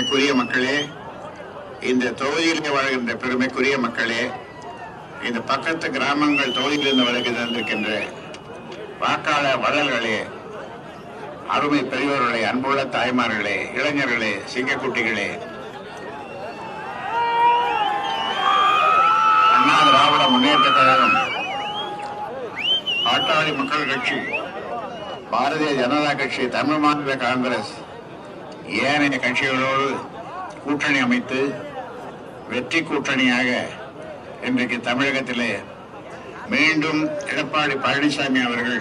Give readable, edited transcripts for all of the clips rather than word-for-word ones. பெருமைக்குரிய மக்களே, இந்த தொகுதியிலே வாழ்கின்ற பெருமைக்குரிய மக்களே, இந்த பக்கத்து கிராமங்கள் தொகுதியிலிருந்து வருகை தந்திருக்கின்ற வாக்காளர் வள்ளல்களே, அருமை பெரியவர்களே, அன்புள்ள தாய்மார்களே, இளைஞர்களே, சிங்கக்குட்டிகளே, அண்ணா திராவிட முன்னேற்ற கழகம், பாட்டாளி மக்கள் கட்சி, பாரதிய ஜனதா கட்சி, தமிழ் மாநில காங்கிரஸ் ஏனைய கட்சிகளோடு கூட்டணி அமைத்து வெற்றி கூட்டணியாக இன்றைக்கு தமிழகத்திலே மீண்டும் எடப்பாடி பழனிசாமி அவர்கள்,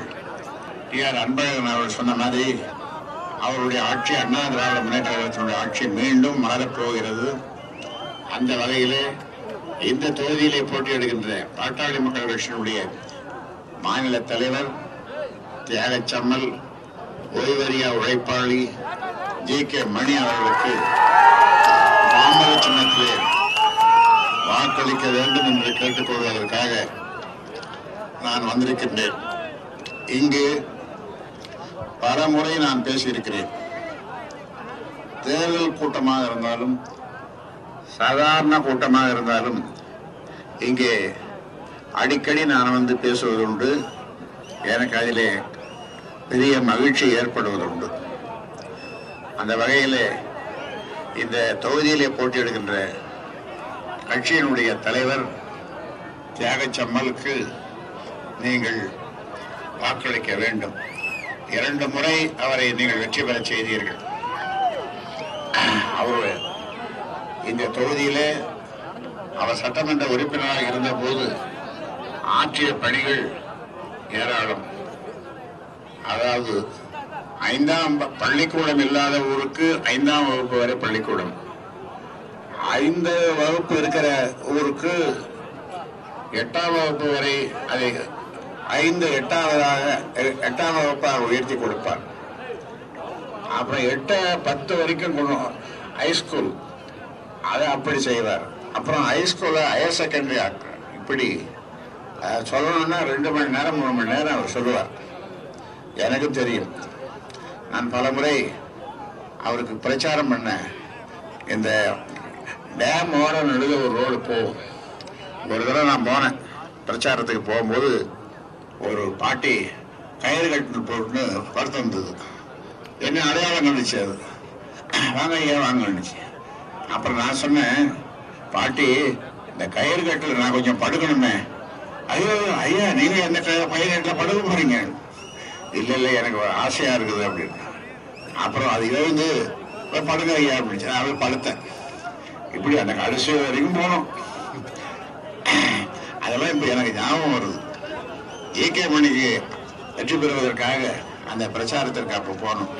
டிஆர் அன்பழகன் அவர்கள் சொன்ன மாதிரி அவருடைய ஆட்சி, அண்ணா திராவிட முன்னேற்ற கழகத்தினுடைய ஆட்சி மீண்டும் மாறப்போகிறது. அந்த வகையிலே இந்த தொகுதியிலே போட்டியிடுகின்ற பாட்டாளி மக்கள் கட்சியினுடைய மாநில தலைவர் தியாகச்சம்மல், ஓய்வறியா உழைப்பாளி ஜி கே மணி அவர்களுக்கு மாமர சின்னத்திலே வாக்களிக்க வேண்டும் என்று கேட்டுக்கொள்வதற்காக நான் வந்திருக்கின்றேன். இங்கு பல முறை நான் பேசியிருக்கிறேன். தேர்தல் கூட்டமாக இருந்தாலும் சாதாரண கூட்டமாக இருந்தாலும் இங்கே அடிக்கடி நான் வந்து பேசுவதுண்டு. எனக்கு அதிலே பெரிய மகிழ்ச்சி ஏற்படுவதுண்டு. அந்த வகையிலே இந்த தொகுதியிலே போட்டியிடுகின்ற கட்சியினுடைய தலைவர் தியாகச்சம்மலுக்கு நீங்கள் வாக்களிக்க வேண்டும். 2 முறை அவரை நீங்கள் வெற்றி பெற செய்தீர்கள். அவர் இந்த தொகுதியிலே அவர் சட்டமன்ற உறுப்பினராக இருந்தபோது ஆற்றிய பணிகள் ஏராளம். அதாவது 5ஆம் பள்ளிக்கூடம் இல்லாத ஊருக்கு 5ஆம் வகுப்பு வரை பள்ளிக்கூடம், 5 வகுப்பு இருக்கிற ஊருக்கு 8ஆம் வகுப்பு வரை அதை 8ஆம் வகுப்பாக உயர்த்தி கொடுப்பார். அப்புறம் 8, 10 வரைக்கும் ஹைஸ்கூல் அதை அப்படி செய்வார். அப்புறம் ஹைஸ்கூலை ஹையர் செகண்டரி ஆக்குறார். இப்படி சொல்லணும்னா 2 மணி நேரம் 3 மணி நேரம் அவர் சொல்லுவார். எனக்கு தெரியும். நான் பல முறை அவருக்கு பிரச்சாரம் பண்ண, இந்த டேம் ஓரம் எழுத ஒரு ரோடு போகும். ஒரு தடவை நான் போனேன் பிரச்சாரத்துக்கு. போகும்போது ஒரு பாட்டி கயிறு கட்டு போட்டுன்னு படுத்து வந்தது. என்ன அடையாளம் கண்டுச்சு. அது வாங்க ஏன் வாங்கச்சு. அப்புறம் நான் சொன்னேன், பாட்டி இந்த கயிறு கட்டில் நான் கொஞ்சம் படுக்கணுமே. ஐயோ ஐயா, நீங்க எந்த பையன் படுக்க போறீங்க. இல்லை இல்லை, எனக்கு ஒரு ஆசையா இருக்குது அப்படின்னு. அப்புறம் அது எழுந்து படுங்க ஐயா அப்படின்னு நான் படுத்தேன். இப்படி அந்த கடைசி வரைக்கும் போனோம். அதெல்லாம் இப்போ எனக்கு ஞாபகம் வருது. ஏகே மணிக்கு வெற்றி பெறுவதற்காக அந்த பிரச்சாரத்திற்கு அப்போ போனோம்.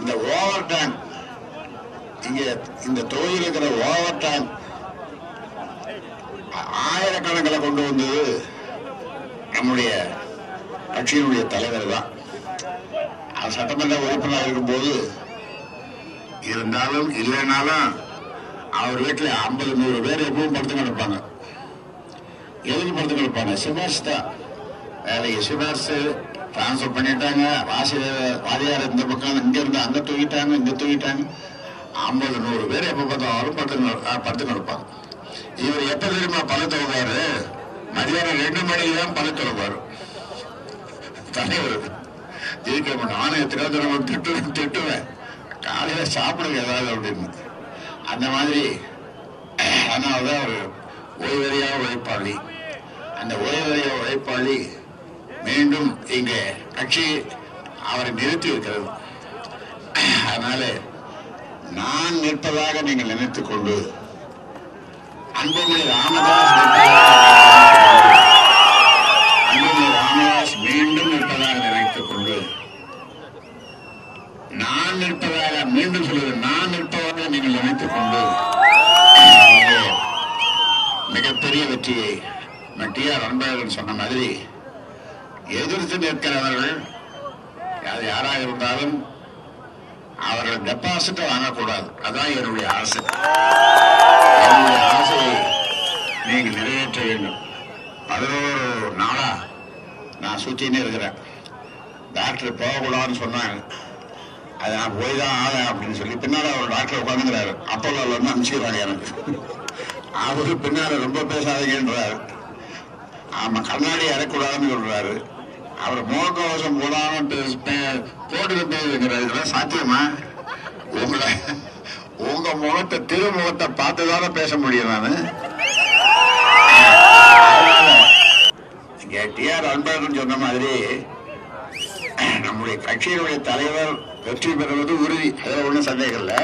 இந்த ஓவர் டேங்க், இங்கே இந்த தொகுதியில் இருக்கிற ஓவர் டேங்க் ஆயிரக்கணக்கில் கொண்டு வந்தது நம்முடைய கட்சியினுடைய தலைவர் தான். சட்டமன்ற உறுப்பினராக இருக்கும்போது இருந்தாலும் இல்லைனாலும் அவர் வீட்டில் 50-100 பேர் எப்பவும் படுத்து கிடப்பாங்க. எதுக்கு படுத்து கிடப்பாங்க? சிபார்சு தான் வேலைக்கு. சிபார்சு டிரான்ஸ்ஃபர் பண்ணிட்டாங்க. வாரியார் இந்த பக்கம் இங்கே இருந்து அங்கே தூக்கிட்டாங்க, இங்கே தூக்கிட்டாங்க. 50-100 பேர் எப்போ பார்த்தாலும் படுத்து கிடப்பாங்க. இவர் எப்ப தெரியுமா பணத்தை விடுவாரு? மதியானம் 2 மணிக்கு தான் பணத்தை விடுவாரு. தலைவர் ஜெயிக்க நானும் எத்தனை திட்டுவேன், காலையில சாப்பிடுங்க ஏதாவது அப்படின்னு. அந்த மாதிரி அதனால்தான் ஒரு ஓய்வறியா உழைப்பாளி. அந்த ஓய்வறியா உழைப்பாளி மீண்டும் இங்கே கட்சி அவரை நிறுத்தி இருக்கிறது. அதனால நான் நிற்பதாக நீங்கள் நினைத்துக் கொண்டு அன்புமணி ராமதாஸ் மீண்டும் நிற்பதாக நினைத்துக் கொண்டு, நான் நிற்பதாக மீண்டும் சொல்லுவது, நான் நிற்பதாக நீங்கள் நினைத்துக் கொண்டு மிகப்பெரிய வெற்றியை டிஆர் அன்பழகன் சொன்ன மாதிரி எதிர்த்து நிற்கிறவர்கள் அது யாராக இருந்தாலும் அவர்கள் டெபாசிட் வாங்கக்கூடாது. அதான் என்னுடைய ஆசை. என்னுடைய ஆசையை நீங்கள் நிறைவேற்ற வேண்டும். 11 நாளா நான் சுத்தினே இருக்கிறேன். டாக்டர் போகக்கூடாதுன்னு சொன்னாங்க. அது நான் போய் தான் ஆகேன் அப்படின்னு சொல்லி பின்னால் அவர் டாக்டர் உட்காந்துங்கிறாரு. அப்போலோவில் வந்து அனுப்பிச்சுக்கிறாங்க எனக்கு. அவரு பின்னால் ரொம்ப பேசாதீங்கன்றாரு. ஆமாம், கண்ணாடி அறக்கூடாதுன்னு சொல்கிறாரு. அவர் முகக்கவசம் போடாமல் போட்டுக்கிட்டே இருக்கிறார். இதெல்லாம் சாத்தியமா? உங்களை உங்கள் முகத்தை திருமுகத்தை பார்த்து தானே பேச முடியும். நான் டிஆர் அன்பழகன் சொன்ன மாதிரி நம்முடைய கட்சியினுடைய தலைவர் வெற்றி பெறுவது உறுதி. அதில் ஒன்றும் சந்தேகம் இல்லை.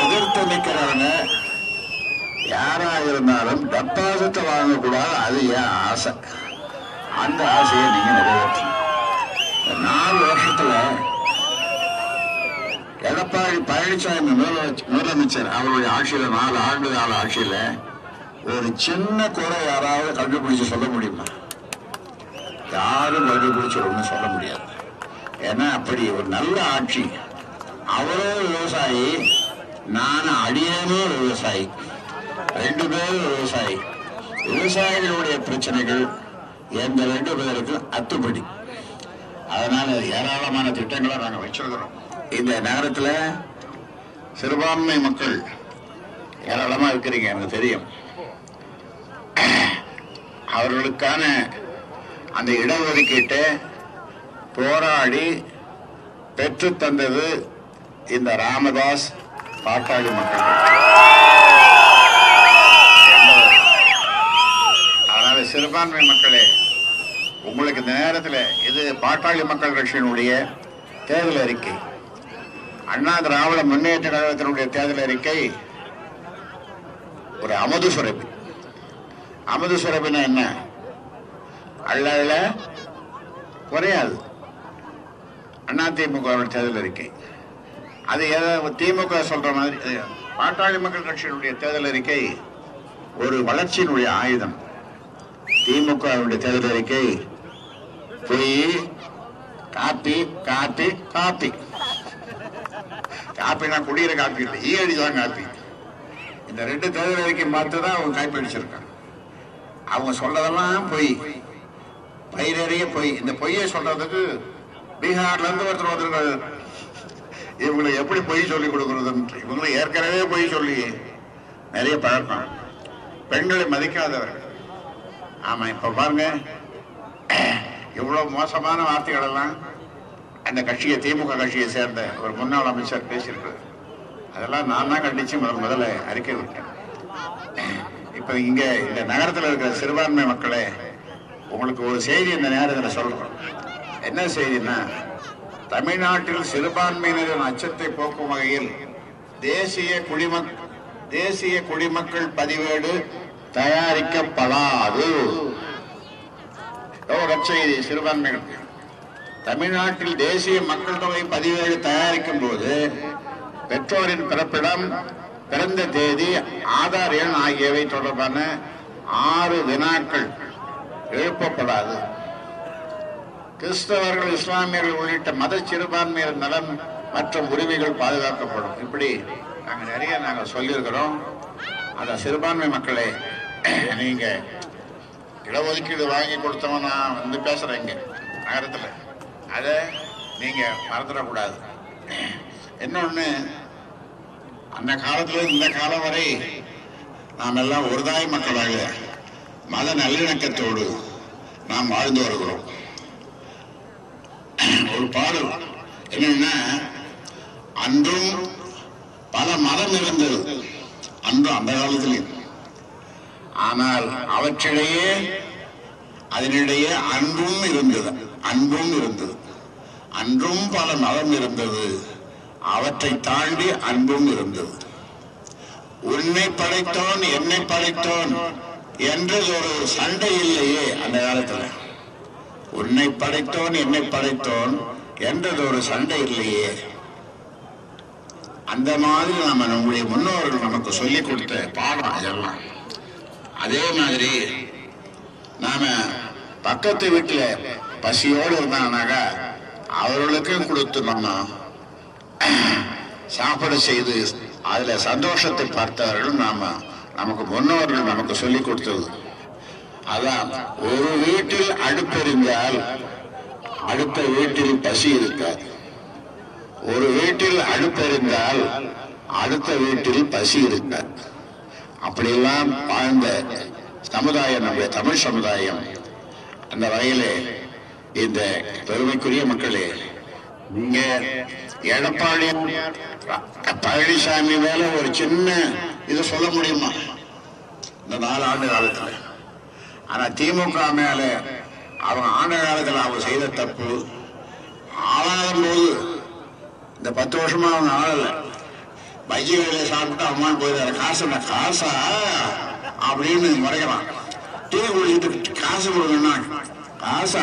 எதிர்த்து நிற்கிறவங்க யாராக இருந்தாலும் டெபாசிட்டை வாங்கக்கூடாது. அது என் ஆசை. அந்த ஆசையை நீங்கள் நிறைவேற்றணும். 4 வருஷத்தில் எடப்பாடி பழனிசாமி முதலமைச்சர் அவருடைய ஆட்சியில் 4 ஆண்டு ஆட்சியில் ஒரு சின்ன குறை யாராவது கண்டுபிடிச்சு சொல்ல முடியுமா? யாரும் கண்டுபிடிச்சு ஒன்றும் சொல்ல முடியாது. ஏன்னா அப்படி ஒரு நல்ல ஆட்சி. அவரோ விவசாயி, நான் அடியேனோ விவசாயி, 2 பேரும் விவசாயி. விவசாயிகளுடைய பிரச்சனைகள் எந்த 2 பேருக்கும் அத்துப்படி. அதனால ஏராளமான திட்டங்களை நாங்கள் வச்சிருக்கிறோம். இந்த நகரத்தில் சிறுபான்மை மக்கள் ஏராளமாக இருக்கிறீங்க, எனக்கு தெரியும். அவர்களுக்கான அந்த இடஒதுக்கீட்டை போராடி பெற்று தந்தது இந்த ராமதாஸ் பாட்டாளி மக்கள். அதனால சிறுபான்மை மக்களே, உங்களுக்கு இந்த நேரத்தில் இது பாட்டாளி மக்கள் கட்சியினுடைய தேர்தல் அறிக்கை, அண்ணா திராவிட முன்னேற்ற கழகத்தினுடைய தேர்தல் அறிக்கை ஒரு அமுது சுரப்பி. அமுது சுரப்பினா என்ன? அள்ள குறையாது. அதிமுக தேர்தல் அறிக்கை அது திமுக சொல்ற மாதிரி பாட்டாளி மக்கள் கட்சியினுடைய தேர்தல் அறிக்கை ஒரு வளர்ச்சியினுடைய ஆயுதம். திமுக தேர்தல் அறிக்கை போய் காப்பி காப்பி காப்பி காப்பினா குடியிற காப்பி இல்லை, ஈயடிதான் காப்பி. இந்த 2 தேர்தல் அறிக்கை பார்த்து தான் அவங்க காப்பி அடிச்சிருக்காங்க. அவங்க சொல்றதெல்லாம் பொய், பயிரறிய பொய். இந்த பொய்யை சொல்றதுக்கு பீகார்ல இருந்து ஒருத்தர் வந்திருக்காரு. இவங்களுக்கு எப்படி பொய் சொல்லி கொடுக்கறதுன்னு இவங்களை ஏற்கனவே பொய் சொல்லி நிறைய பழக்கம். பெண்களை மதிக்காதவர்கள். ஆமா, இப்ப பாருங்க இவ்வளவு மோசமான வார்த்தைகள் எல்லாம் அந்த கட்சியை திமுக கட்சியை சேர்ந்த ஒரு முன்னாள் அமைச்சர் பேசியிருக்கிறது. அதெல்லாம் நான் தான் கண்டிச்சு முதல்ல அறிக்கை விட்டேன். இப்ப இங்க இந்த நகரத்தில் இருக்கிற சிறுபான்மை மக்களே, உங்களுக்கு ஒரு செய்தி இந்த நேரத்தில் சொல்றோம். என்ன செய்தின்னா, தமிழ்நாட்டில் சிறுபான்மையினரின் அச்சத்தை போக்கும் வகையில் தேசிய குடிமக்கள் பதிவேடு தயாரிக்கப்படாது. செய்தி சிறுபான்மைகள் தமிழ்நாட்டில் தேசிய மக்கள் தொகை பதிவேடு தயாரிக்கும் போது பெற்றோரின் பிறப்பிடம், பிறந்த தேதி, ஆதார் எண் ஆகியவை தொடர்பான 6 வினாக்கள் எழுப்பப்படாது. கிறிஸ்தவர்கள், இஸ்லாமியர்கள் உள்ளிட்ட மத சிறுபான்மையர் நலன் மற்றும் உரிமைகள் பாதுகாக்கப்படும். இப்படி நாங்கள் நிறைய சொல்லியிருக்கிறோம். அந்த சிறுபான்மை மக்களை நீங்க இடஒதுக்கீடு வாங்கி கொடுத்தவன் நான் பேசுறேன் இங்க நகரத்தில். அதை நீங்க மறந்துடக்கூடாது. இன்னொன்று, அந்த காலத்துல இந்த காலம் வரை நாம் எல்லாம் ஒரு தாய் மக்களாக மத நல்லிணக்கத்தோடு நாம் வாழ்ந்து வருகிறோம். ஒரு பாடல் என்னன்னா, அன்றும் பல மதம் இருந்தது, அன்றும் அந்த காலத்திலே, ஆனால் அதனிடையே அன்பும் இருந்தது. அன்றும் பல மதம் இருந்தது, அவற்றை தாண்டி அன்பும் இருந்தது. உன்னை படைத்தோன் என்னை படைத்தோன் என்றது ஒரு சண்டை இல்லையே அந்த காலத்துல. உன்னை படைத்தோன் என்னை படைத்தோன் என்றது ஒரு சண்டை இல்லையே. அந்த மாதிரி நம்ம நம்முடைய முன்னோர்கள் நமக்கு சொல்லிக் கொடுத்த பாடம் அதெல்லாம். அதே மாதிரி நாம பக்கத்து வீட்டுல பசியோடு இருந்தாங்கனாக்கா அவர்களுக்கும் கொடுத்து நம்ம சாப்பாடு செய்து அதுல சந்தோஷத்தை பார்த்தவர்கள் நாம, நமக்கு முன்னோர்கள் நமக்கு சொல்லிக் கொடுத்தது அதான். ஒரு வீட்டில் அடுப்பெறிந்தால் அடுத்த வீட்டில் பசி இருக்காது. ஒரு வீட்டில் அடுப்பு இருந்தால் அடுத்த வீட்டில் பசி இருக்காது. அப்படியெல்லாம் வாழ்ந்த சமுதாயம் நம்முடைய தமிழ் சமுதாயம். அந்த வகையிலே இந்த பெருமைக்குரிய மக்களே, நீங்க எடப்பாடி பழனிசாமி மேல ஒரு சின்ன இது சொல்ல முடியுமா இந்த 4 ஆண்டு காலத்துல? ஆனா திமுக மேல அவங்க ஆண்ட காலத்துல அவங்க செய்த தப்பு ஆளாகும் போது இந்த 10 வருஷமா அவங்க ஆளல பஜ்ஜி வேலையை சாப்பிட்டு அம்மான் போயிடுறாரு. காசுனா காசா அப்படின்னு முறைக்கலாம். டீ குடிச்சிட்டு காசு கொடுக்கணும்னா காசா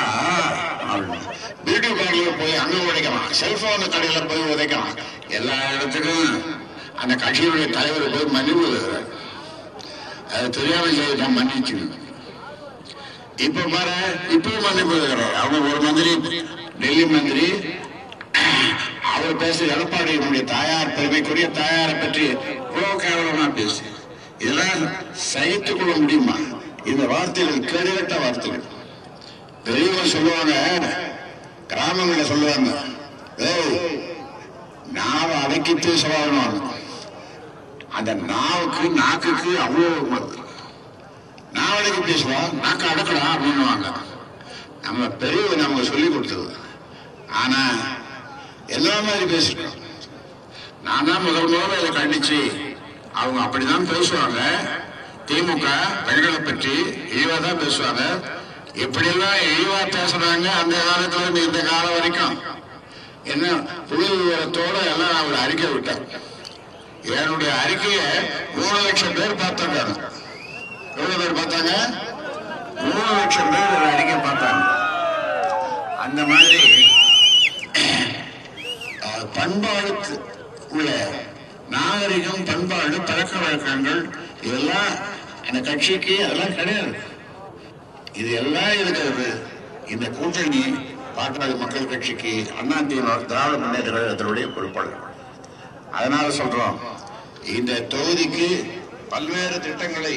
அப்படின்னு வீடியோ பேக்ல போய் அங்க உடைக்கலாம், செல்போன் கடையில போய் உதைக்கலாம். எல்லா இடத்துக்கும் அந்த கட்சியினுடைய தலைவர் போய் மன்னிப்பு எழுதுறாரு. அது தெரியாமல் செய்ய மன்னிச்சுக்கணும். இப்ப பாரு, இப்பவும் மன்னிப்பு எழுதுறாரு. அவங்க ஒரு மந்திரி, டெல்லி மந்திரி, அவர் பேச எடப்பாடியினுடைய தாயார் பெருமைக்குரிய தாயாரை பற்றி கேவலமா பேசு. இதெல்லாம் சகித்துக் கொள்ள முடியுமா? இந்த வார்த்தைகள் கேடுகட்ட வார்த்தைகள். பெரியவங்க சொல்லுவாங்க, கிராமங்கள சொல்லுவாங்க, நாவ அடக்கிட்டு சொல்லணும். அந்த நாவுக்கு நாக்குக்கு அவ்வளவு நாவ அடக்கி பேசுவோம், நாக்கு அடக்கலாம் அப்படின்னுவாங்க. நம்ம பெரியவங்க நமக்கு சொல்லி கொடுத்தது. ஆனா எல்லா மாதிரி பேசிட்டோம். நான் தான் முதல்ல இதை கண்டிச்சு, அவங்க அப்படிதான் பேசுவாங்க. திமுக பெண்களை பற்றி இழிவா தான் பேசுவாங்க. எப்படியெல்லாம் இழிவா பேசுறாங்க அந்த காலத்துல இருந்து இந்த காலம் வரைக்கும். என்ன புது விவரத்தோட எல்லாம் அவங்க அறிக்கை விட்டாங்க. என்னுடைய அறிக்கையை 3 லட்சம் பேர் பார்த்தாங்க. எவ்வளவு பேர் பார்த்தாங்க? 3 லட்சம் பேர் அறிக்கை பார்த்தாங்க. அந்த மாதிரி பண்பாடு உள்ள நாகரிகம், பண்பாடு, பழக்க வழக்கங்கள் இதெல்லாம் அந்த கட்சிக்கு அதெல்லாம் கிடையாது. இது எல்லாம் இருக்கிறது இந்த கூட்டணி பாட்டாளி மக்கள் கட்சிக்கு, அண்ணா திமுக, திராவிட முன்னேற்ற கழகத்தினுடைய பொறுப்பாளர்கள். அதனால சொல்றோம், இந்த தொகுதிக்கு பல்வேறு திட்டங்களை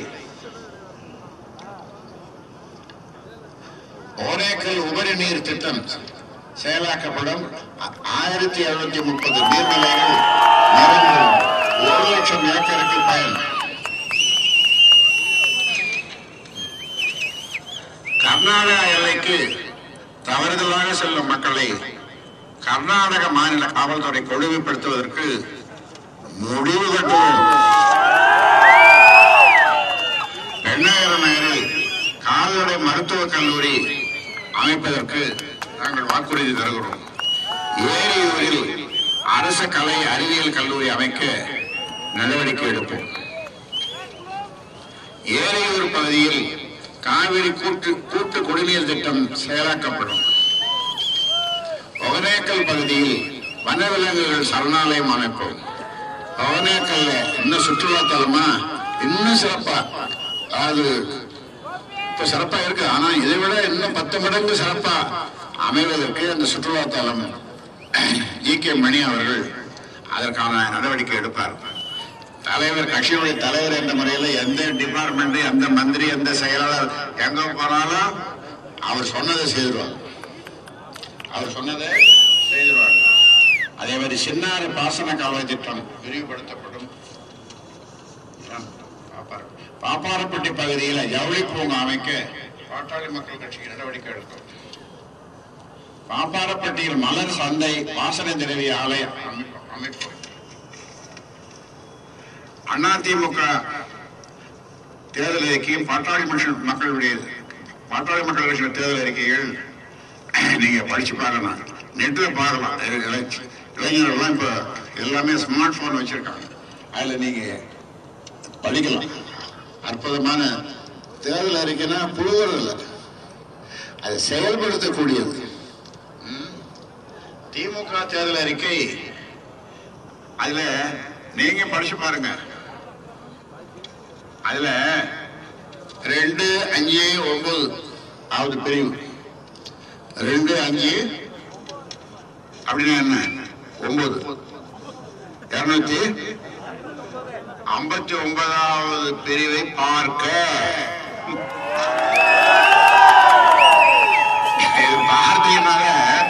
ஓரேக்கல் உபரி நீர் திட்டம் செயலாக்கப்படும். 1730 நீர்நிலைகள், 1 லட்சம் ஏக்கருக்கு பயன். கர்நாடக எல்லைக்கு தவறுதலாக செல்லும் மக்களை கர்நாடக மாநில காவல்துறை கொடுமைப்படுத்துவதற்கு முடிவு கட்டுவோம். பெண்ணகரநகரில் கால்நடை மருத்துவக் கல்லூரி அமைப்பதற்கு நாங்கள் வாக்குறுதி தருகிறோம். ஏரியூரில் அரசு கலை அறிவியல் கல்லூரி அமைக்க நடவடிக்கை எடுப்போம். ஏரியூர் பகுதியில் காவிரி கூட்டு குடிநீர் திட்டம் செயலாக்கப்படும். ஒகனேக்கல் பகுதியில் வனவிலங்குகள் சரணாலயம் அமைப்போம். ஒகனேக்கல்ல இன்னும் சுற்றுலாத்தலமா இன்னும் சிறப்பா, அது இப்ப சிறப்பா இருக்கு, ஆனா இதை விட இன்னும் 10 மடங்கு சிறப்பா அமைவதற்கு அந்த சுற்றுலாத்தலம் ஜி.கே. மணி அவர்கள் அதற்கான நடவடிக்கை எடுப்பார். தலைவர், கட்சியுடைய தலைவர் என்ற முறையில் எந்த டிபார்ட்மெண்ட், எந்த மந்திரி, எந்த செயலாளர் எங்க போனாலும் அவர் சொன்னதை செய்திருவார். அவர் சொன்னதை செய்திருவார். அதே மாதிரி சின்னாறு பாசன கால்வாய் திட்டம் விரிவுபடுத்தப்படும். பாப்பாரப்பட்டி பகுதியில் ஜவுளி பூங்கா அமைக்க பாட்டாளி மக்கள் கட்சிக்கு நடவடிக்கை எடுக்கும். பாப்பாரப்பட்டியில் மலர் சந்தை, வாசனை திரவிய ஆலை அமைப்பு. அதிமுக தேர்தல் அறிக்கை, பாட்டாளி மக்கள் கட்சியின் தேர்தல் அறிக்கைகள் நீங்க படிச்சு பார்க்கலாம், நெட்ல பார்க்கலாம். இளைஞர்கள்லாம் இப்ப எல்லாமே ஸ்மார்ட் போன் வச்சிருக்காங்க, அதுல நீங்க படிக்கலாம். அற்புதமான தேர்தல் அறிக்கைன்னா புழுகிறது இல்லை, அது செயல்படுத்தக்கூடியது. திமுக தேர்தல் அறிக்கை அதுல நீங்க படிச்சு பாருங்க. அதுல 2, 5, 9 பிரிவு. 2, 5 அப்படின்னா என்ன? 9. 259வது பிரிவை பார்க்க. இது பார்த்தீங்கன்னால